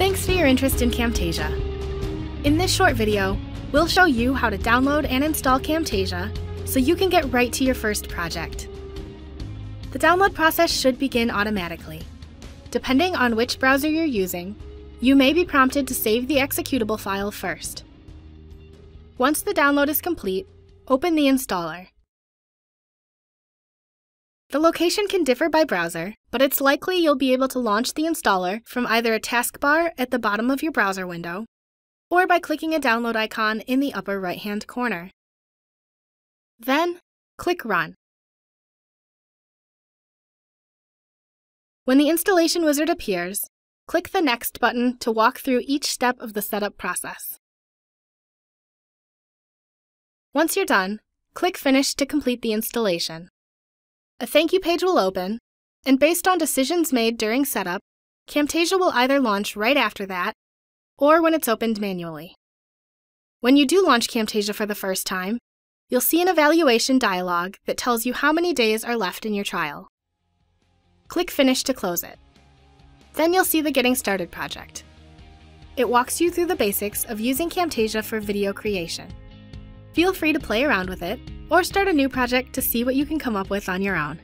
Thanks for your interest in Camtasia. In this short video, we'll show you how to download and install Camtasia so you can get right to your first project. The download process should begin automatically. Depending on which browser you're using, you may be prompted to save the executable file first. Once the download is complete, open the installer. The location can differ by browser, but it's likely you'll be able to launch the installer from either a taskbar at the bottom of your browser window or by clicking a download icon in the upper right-hand corner. Then, click Run. When the installation wizard appears, click the Next button to walk through each step of the setup process. Once you're done, click Finish to complete the installation. A thank you page will open, and based on decisions made during setup, Camtasia will either launch right after that or when it's opened manually. When you do launch Camtasia for the first time, you'll see an evaluation dialog that tells you how many days are left in your trial. Click Finish to close it. Then you'll see the Getting Started project. It walks you through the basics of using Camtasia for video creation. Feel free to play around with it, or start a new project to see what you can come up with on your own.